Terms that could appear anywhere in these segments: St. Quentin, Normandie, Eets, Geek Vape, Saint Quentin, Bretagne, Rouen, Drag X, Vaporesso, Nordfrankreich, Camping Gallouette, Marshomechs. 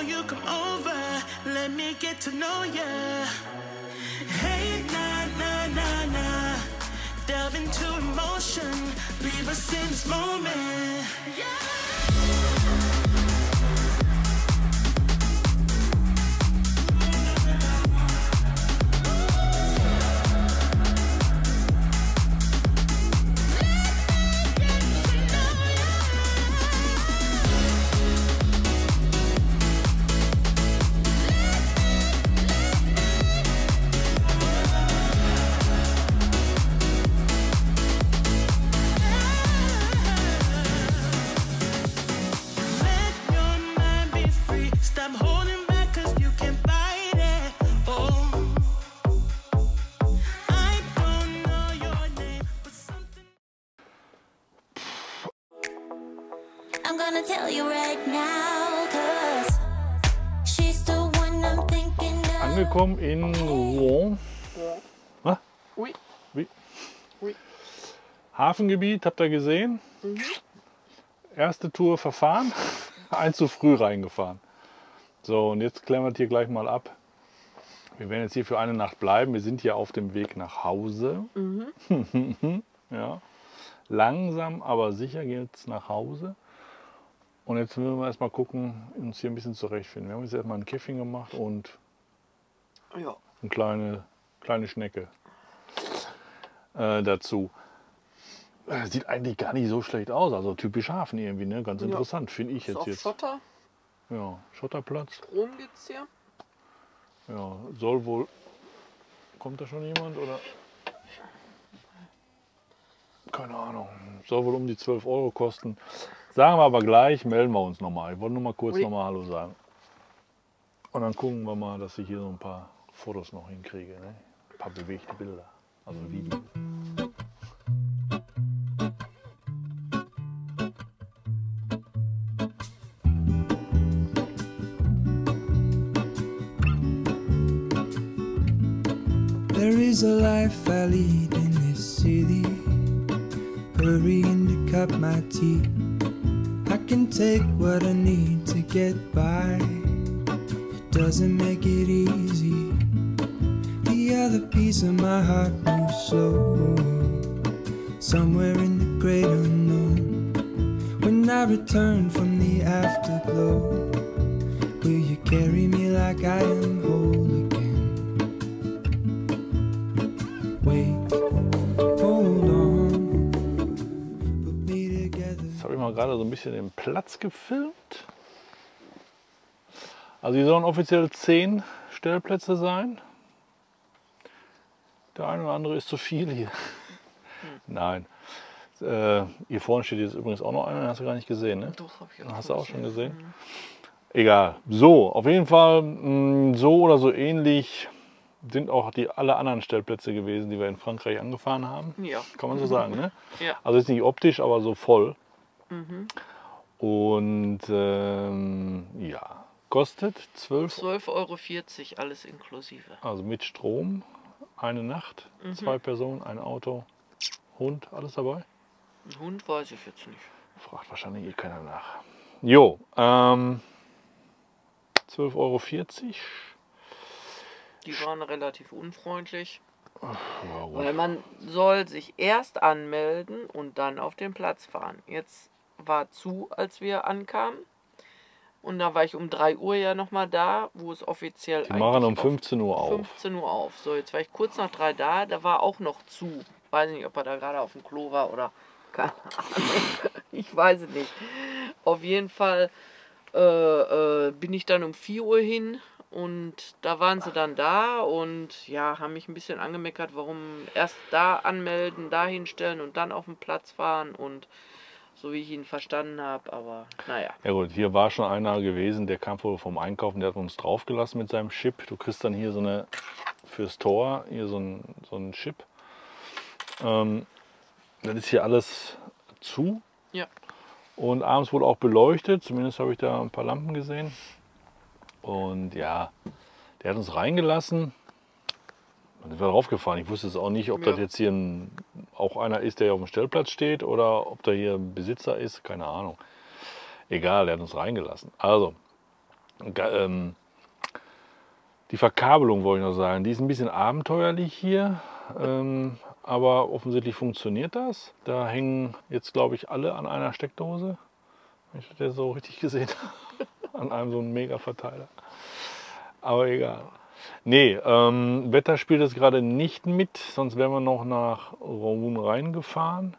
on you, come over, let me get to know ya. Hey, nah, nah, nah, nah, delve into emotion, leave us in this moment. Yeah. Angekommen in Rouen. Ja. Oui. Oui. Oui. Hafengebiet, habt ihr gesehen? Mhm. Erste Tour verfahren, eins zu früh reingefahren. So, und jetzt klären wir hier gleich mal ab. Wir werden jetzt hier für eine Nacht bleiben. Wir sind hier auf dem Weg nach Hause. Mhm. Ja. Langsam, aber sicher geht's nach Hause. Und jetzt müssen wir erstmal gucken, uns hier ein bisschen zurechtfinden. Wir haben jetzt erstmal ein Käffchen gemacht und ja, eine kleine Schnecke dazu. Sieht eigentlich gar nicht so schlecht aus. Also typisch Hafen irgendwie, ne? Ganz interessant, ja, finde ich jetzt. Ist auch Schotter. Ja, Schotterplatz. Strom gibt es hier. Ja, soll wohl. Kommt da schon jemand? Oder? Keine Ahnung. Soll wohl um die 12 € kosten. Sagen wir aber gleich, melden wir uns nochmal. Ich wollte nur mal kurz nochmal Hallo sagen. Und dann gucken wir mal, dass ich hier so ein paar Fotos noch hinkriege. Ne? Ein paar bewegte Bilder. Also Videos. There is a life I lead in this city, hurrying to cut my teeth. I can take what I need to get by. It doesn't make it easy. The other piece of my heart moves slow, somewhere in the great unknown. When I return from the afterglow, will you carry me like I am whole again? Wait, hold on, put me together. Jetzt habe ich mal gerade so ein bisschen den Platz gefilmt. Also hier sollen offiziell 10 Stellplätze sein. Der eine oder andere ist zu viel hier. Nein. Hier vorne steht jetzt übrigens auch noch einer, den hast du gar nicht gesehen, ne? Doch, hab ich auch. Hast du auch schon gesehen? Mhm. Egal. So, auf jeden Fall so oder so ähnlich sind auch alle anderen Stellplätze gewesen, die wir in Frankreich angefahren haben. Ja. Kann man so sagen, ne? Ja. Also ist nicht optisch, aber so voll. Mhm. Und ja. Kostet 12,40 € alles inklusive. Also mit Strom, eine Nacht, 2 Personen, ein Auto, Hund, alles dabei? Ein Hund weiß ich jetzt nicht. Fragt wahrscheinlich eh keiner nach. Jo, 12,40 €. Die waren relativ unfreundlich. Ach, weil man soll sich erst anmelden und dann auf den Platz fahren. Jetzt war zu, als wir ankamen. Und da war ich um 3 Uhr ja nochmal da, wo es offiziell die machen um 15 Uhr auf. 15 Uhr auf. So, jetzt war ich kurz nach 3 da, da war auch noch zu. Weiß nicht, ob er da gerade auf dem Klo war oder keine Ahnung. Ich weiß es nicht. Auf jeden Fall bin ich dann um 4 Uhr hin und da waren sie dann da und ja, haben mich ein bisschen angemeckert, warum erst da anmelden, da hinstellen und dann auf den Platz fahren und so wie ich ihn verstanden habe, aber naja. Ja gut, hier war schon einer gewesen, der kam wohl vom Einkaufen, der hat uns draufgelassen mit seinem Chip. Du kriegst dann hier so eine, fürs Tor, hier so einen Chip. Dann ist hier alles zu. Ja. Und abends wurde auch beleuchtet, zumindest habe ich da ein paar Lampen gesehen. Und ja, der hat uns reingelassen. Dann sind wir draufgefahren. Ich wusste es auch nicht, ob das jetzt hier auch einer ist, der hier auf dem Stellplatz steht oder ob da hier ein Besitzer ist. Keine Ahnung. Egal, der hat uns reingelassen. Also, Die Verkabelung, wollte ich noch sagen, die ist ein bisschen abenteuerlich hier, aber offensichtlich funktioniert das. Da hängen jetzt, glaube ich, alle an einer Steckdose, wenn ich das jetzt so richtig gesehen habe, an einem so einen Mega-Verteiler. Aber egal. Nee, Wetter spielt jetzt gerade nicht mit, sonst wären wir noch nach Rouen reingefahren.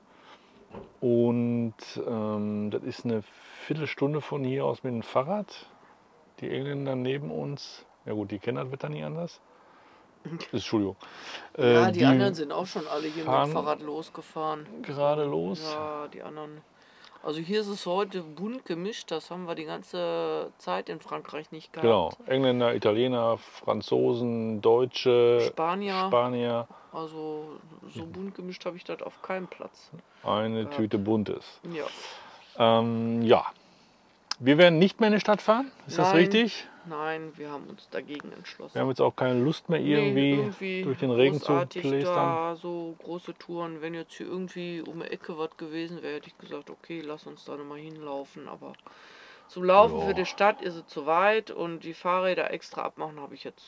Und das ist eine Viertelstunde von hier aus mit dem Fahrrad. Die Engländer neben uns, ja gut, die kennen das Wetter nie anders. Entschuldigung. Ja, die anderen sind auch schon alle hier mit dem Fahrrad losgefahren. Gerade los? Ja, die anderen. Also hier ist es heute bunt gemischt, das haben wir die ganze Zeit in Frankreich nicht gehabt. Genau, Engländer, Italiener, Franzosen, Deutsche, Spanier. Also so bunt gemischt habe ich das auf keinem Platz. Eine Tüte Buntes. Ja. Ja, wir werden nicht mehr in die Stadt fahren, ist das richtig? Nein, wir haben uns dagegen entschlossen. Wir haben jetzt auch keine Lust mehr irgendwie durch den Regen zu plästern. So große Touren, wenn jetzt hier irgendwie um die Ecke was gewesen wäre, hätte ich gesagt, okay, lass uns da nochmal hinlaufen. Aber zum Laufen für die Stadt ist es zu weit und die Fahrräder extra abmachen habe ich jetzt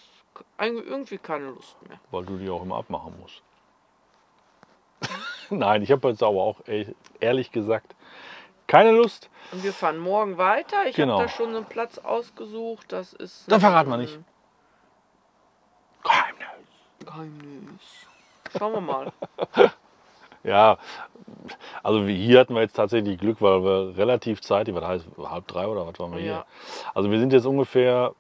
irgendwie keine Lust mehr. Weil du die auch immer abmachen musst. Nein, ich habe jetzt aber auch ehrlich gesagt keine Lust. Und wir fahren morgen weiter. Ich habe da schon einen Platz ausgesucht. Das ist. Dann verraten wir nicht. Geheimnis. Geheimnis. Schauen wir mal. Ja, also hier hatten wir jetzt tatsächlich Glück, weil wir relativ zeitig, was heißt 2:30 oder was waren wir hier? Also wir sind jetzt ungefähr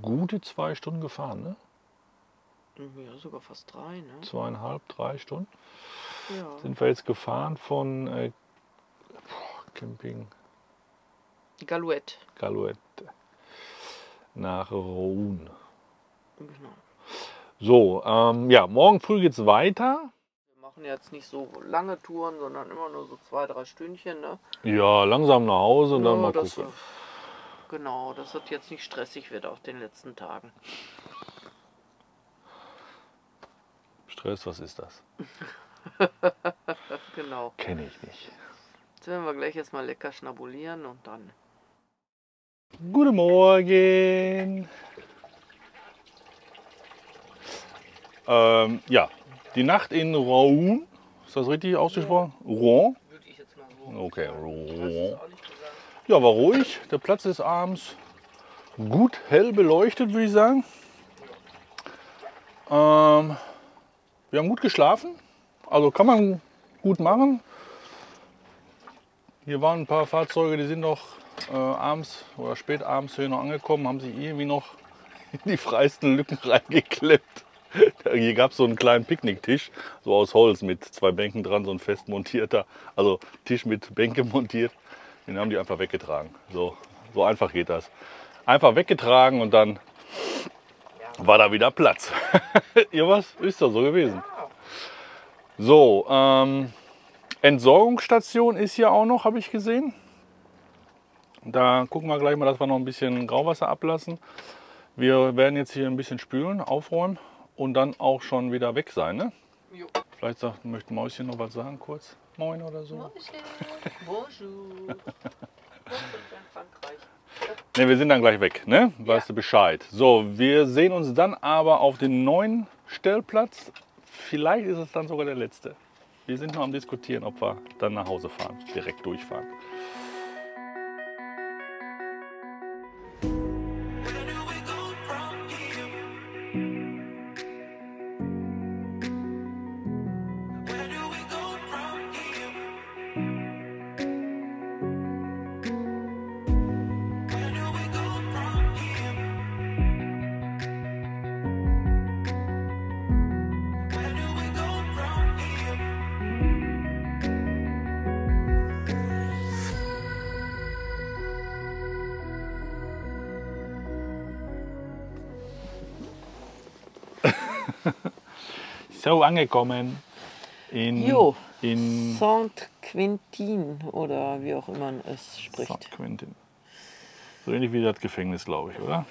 gute 2 Stunden gefahren, ne? Ja, sogar fast 3, ne? 2,5, 3 Stunden. Ja. Sind wir jetzt gefahren von Camping Gallouette nach Rouen. Genau. So, ja, morgen früh geht es weiter. Wir machen jetzt nicht so lange Touren, sondern immer nur so 2, 3 Stündchen. Ne? Ja, langsam nach Hause und dann mal gucken. Genau, dass das jetzt nicht stressig wird auf den letzten Tagen. Stress, was ist das? Genau. Kenne ich nicht. Jetzt werden wir gleich erstmal lecker schnabulieren und dann. Guten Morgen! Ja, die Nacht in Rouen, ist das richtig ausgesprochen? Ja. Rouen? Würde ich jetzt mal so. Okay, Rouen. Ja, war ruhig. Der Platz ist abends gut hell beleuchtet, würde ich sagen. Wir haben gut geschlafen, also kann man gut machen. Hier waren ein paar Fahrzeuge, die sind noch abends oder spät abends hier noch angekommen, haben sich irgendwie noch in die freisten Lücken reingeklemmt. Hier gab es so einen kleinen Picknicktisch, so aus Holz mit 2 Bänken dran, so ein fest montierter, also Tisch mit Bänke montiert. Den haben die einfach weggetragen. So einfach geht das. Einfach weggetragen und dann war da wieder Platz. Ihr was? Ist doch so gewesen. So, Entsorgungsstation ist hier auch noch, habe ich gesehen. Da gucken wir gleich mal, dass wir noch ein bisschen Grauwasser ablassen. Wir werden jetzt hier ein bisschen spülen, aufräumen und dann auch schon wieder weg sein. Ne? Jo. Vielleicht möchte Mäuschen noch was sagen, kurz. Moin oder so. Bonjour. Ne, wir sind dann gleich weg, ne? Weißt du Bescheid. So, wir sehen uns dann aber auf den neuen Stellplatz. Vielleicht ist es dann sogar der letzte. Wir sind noch am Diskutieren, ob wir dann nach Hause fahren, direkt durchfahren. So, angekommen in Saint Quentin oder wie auch immer man es spricht. Saint Quentin. So ähnlich wie das Gefängnis, glaube ich, oder?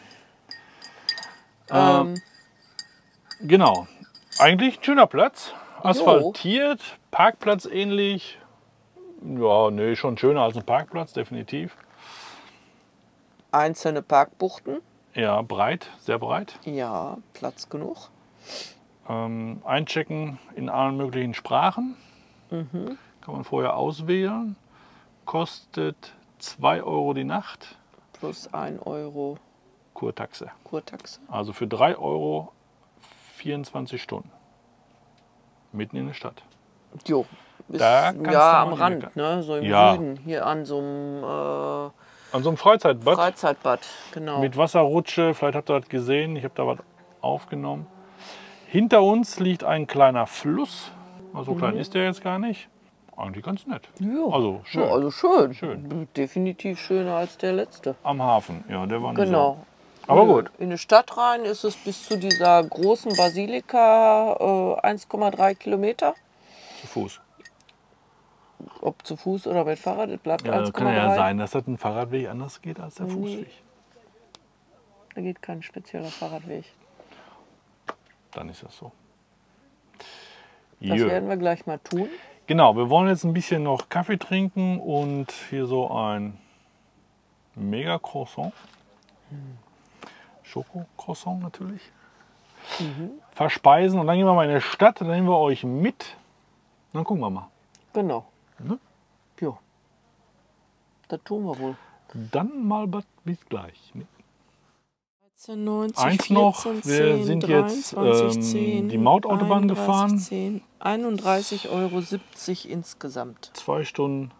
Genau. Eigentlich ein schöner Platz. Asphaltiert, Parkplatz ähnlich. Ja, nee, schon schöner als ein Parkplatz, definitiv. einzelne Parkbuchten. Ja, breit, sehr breit. Ja, Platz genug. Einchecken in allen möglichen Sprachen. Mhm. Kann man vorher auswählen. Kostet 2 Euro die Nacht. Plus 1 Euro Kurtaxe. Kurtaxe. Also für 3 Euro 24 Stunden. Mitten in der Stadt. Jo. Bis, da ja, am Rand, ne? So im Süden. Hier an so einem... An so einem Freizeitbad. Freizeitbad, genau. Mit Wasserrutsche, vielleicht habt ihr das gesehen, ich habe da was aufgenommen. Hinter uns liegt ein kleiner Fluss. So klein ist der jetzt gar nicht. Eigentlich ganz nett. Ja. Also schön. Ja, also schön. Schön. Definitiv schöner als der letzte. Am Hafen, ja, der war nicht genau. So. Aber gut. In die Stadt rein ist es bis zu dieser großen Basilika 1,3 Kilometer. Zu Fuß. Ob zu Fuß oder mit Fahrrad, das bleibt 1,3. Kann ja sein, dass das ein Fahrradweg anders geht als der Fußweg. Da geht kein spezieller Fahrradweg. Dann ist das so. Das werden wir gleich mal tun. Genau, wir wollen jetzt ein bisschen noch Kaffee trinken und hier so ein mega Croissant. Schoko-Croissant natürlich. Verspeisen und dann gehen wir mal in die Stadt, dann nehmen wir euch mit. Dann gucken wir mal. Genau. Ne? Jo. Das tun wir wohl. Dann mal bis gleich. Ne? 19, 90, eins noch, 14, 10, wir sind 23, jetzt 10, die Mautautobahn 31, gefahren. 31,70 Euro insgesamt. 2,5 Stunden.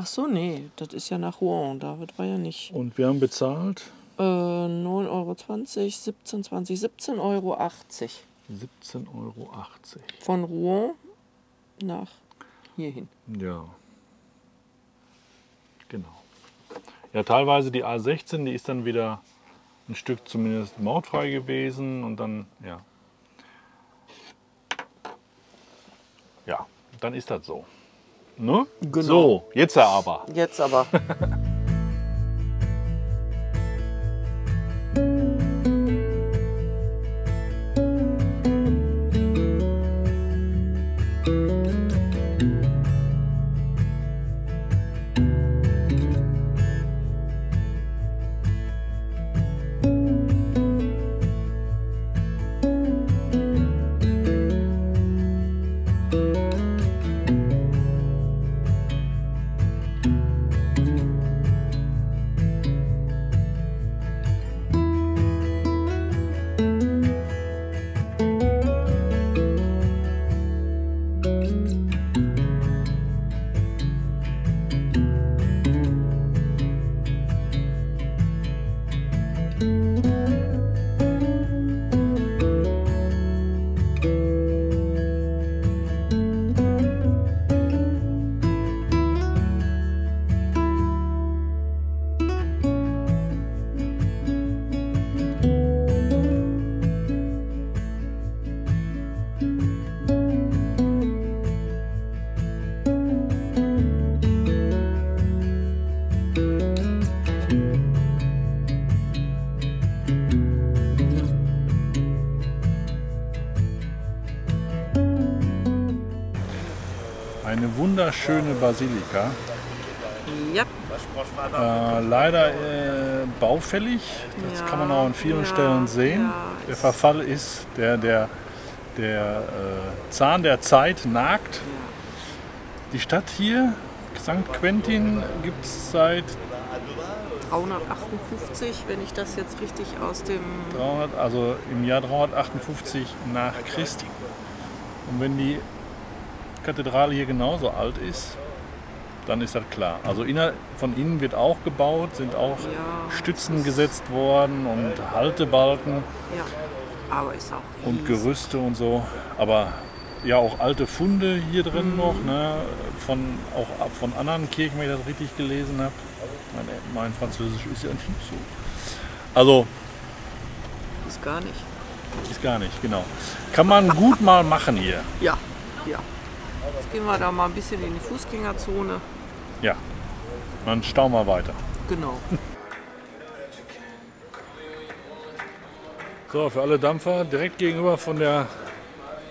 Ach so, nee, das ist ja nach Rouen, da war ja nicht. Und wir haben bezahlt? 9,20 Euro, 17,20 Euro. 17,80 Euro. Von Rouen nach hierhin. Ja, genau. Ja, teilweise die A16, die ist dann wieder ein Stück zumindest mautfrei gewesen und dann, ja. Ja, dann ist das so. Ne? Genau. So, jetzt aber. Jetzt aber. Eine wunderschöne Basilika. Ja. Leider baufällig. Das kann man auch an vielen Stellen sehen. Der Verfall ist, der Zahn der Zeit nagt. Die Stadt hier, Saint Quentin, gibt es seit 358, wenn ich das jetzt richtig aus dem... also im Jahr 358 nach Christi. Und wenn die Kathedrale hier genauso alt ist, dann ist das klar. Also von innen wird auch gebaut, sind auch Stützen gesetzt worden und Haltebalken aber ist auch und Gerüste und so. Aber ja, auch alte Funde hier drin noch, ne? Auch von anderen Kirchen, wenn ich das richtig gelesen habe. Mein Französisch ist ja nicht so. Also ist gar nicht. Ist gar nicht, genau. Kann man gut mal machen hier. Ja, ja. Jetzt gehen wir da mal ein bisschen in die Fußgängerzone. Ja, dann staunen wir weiter. Genau. So, für alle Dampfer, direkt gegenüber von der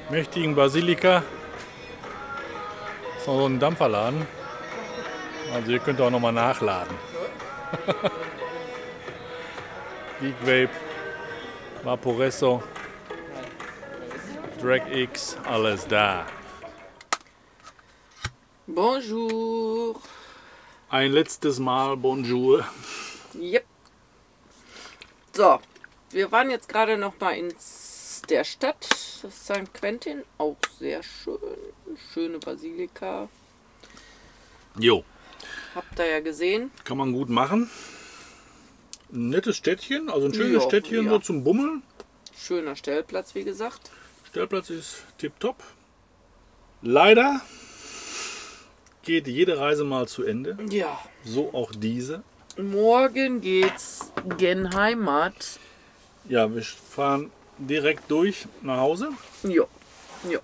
mächtigen Basilika ist noch so ein Dampferladen. Also ihr könnt auch nochmal nachladen. Geek Vape, Vaporesso, Drag X, alles da. Bonjour. Ein letztes Mal Bonjour. Yep. So, wir waren jetzt gerade noch mal in der Stadt, Saint Quentin, auch sehr schön, schöne Basilika. Jo. Habt ihr ja gesehen. Kann man gut machen. Ein nettes Städtchen, also ein schönes Städtchen so zum Bummeln. Schöner Stellplatz, wie gesagt. Stellplatz ist tipptopp. Leider geht jede Reise mal zu Ende. Ja. So auch diese. Morgen geht's gen Heimat. Ja, wir fahren direkt durch nach Hause. Jo. Jo.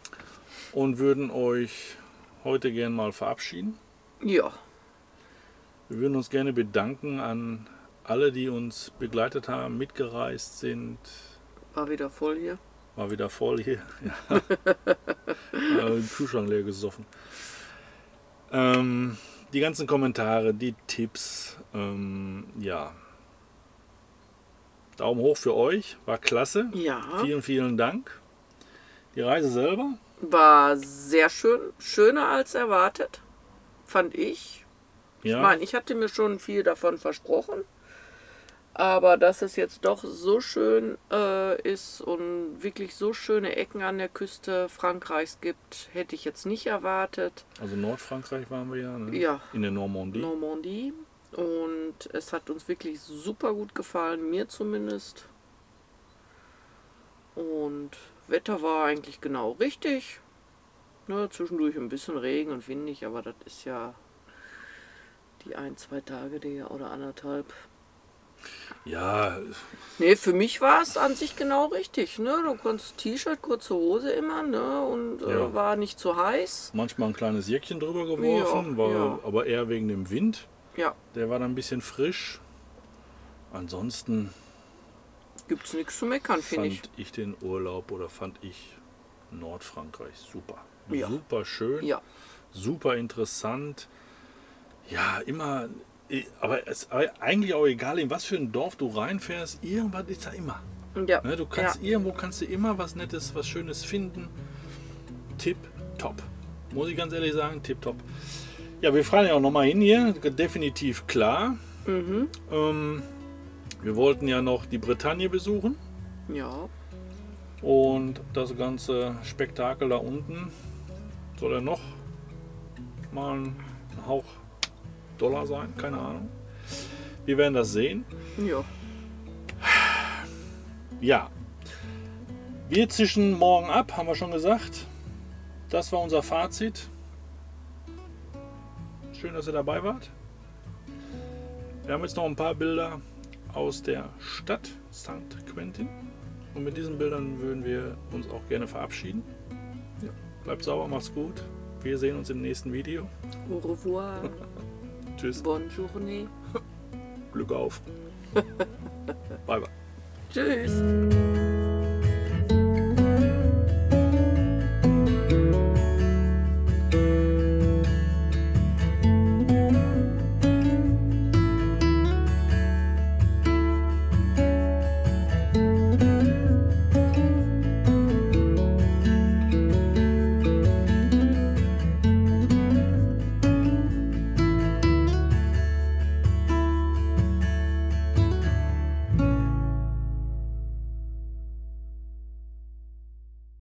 Und würden euch heute gern mal verabschieden. Ja. Wir würden uns gerne bedanken an alle, die uns begleitet haben, mitgereist sind. War wieder voll hier. War wieder voll hier. Ja. Den Kühlschrank leer gesoffen. Die ganzen Kommentare, die Tipps. Ja. Daumen hoch für euch. War klasse. Ja. Vielen, vielen Dank. Die Reise selber war sehr schön. Schöner als erwartet. Fand ich. Ja. Ich meine, ich hatte mir schon viel davon versprochen, aber dass es jetzt doch so schön ist und wirklich so schöne Ecken an der Küste Frankreichs gibt, hätte ich jetzt nicht erwartet. Also Nordfrankreich waren wir ja, ne? Ja. In der Normandie. Normandie. Und es hat uns wirklich super gut gefallen, mir zumindest. Und Wetter war eigentlich genau richtig. Ne, zwischendurch ein bisschen Regen und windig, aber das ist ja die 1-2 Tage, die oder anderthalb. Ja. Ne, für mich war es an sich genau richtig. Ne? Du konntest T-Shirt, kurze Hose immer, ne? Und ja, war nicht zu heiß. Manchmal ein kleines Jäckchen drüber geworfen, ja, war, ja, aber eher wegen dem Wind. Ja. Der war dann ein bisschen frisch. Ansonsten gibt es nichts zu meckern, finde ich. Fand ich den Urlaub oder fand ich Nordfrankreich super. Ja. Super schön, ja, super interessant. Ja, immer, aber es ist eigentlich auch egal, in was für ein Dorf du reinfährst, irgendwas ist da immer. Ja. Du kannst, ja, irgendwo kannst du immer was Nettes, was Schönes finden. Tipp top. Muss ich ganz ehrlich sagen, tipp top. Ja, wir fahren ja auch nochmal hin hier, definitiv klar. Mhm. Wir wollten ja noch die Bretagne besuchen. Ja. Und das ganze Spektakel da unten soll ja noch mal ein Hauch Dollar sein, keine Ahnung. Wir werden das sehen. Ja. Ja. Wir zischen morgen ab, haben wir schon gesagt. Das war unser Fazit. Schön, dass ihr dabei wart. Wir haben jetzt noch ein paar Bilder aus der Stadt St. Quentin. Und mit diesen Bildern würden wir uns auch gerne verabschieden. Ja. Bleibt sauber, macht's gut. Wir sehen uns im nächsten Video. Au revoir. Tschüss. Bonne journée. Glück auf. Bye bye. Tschüss.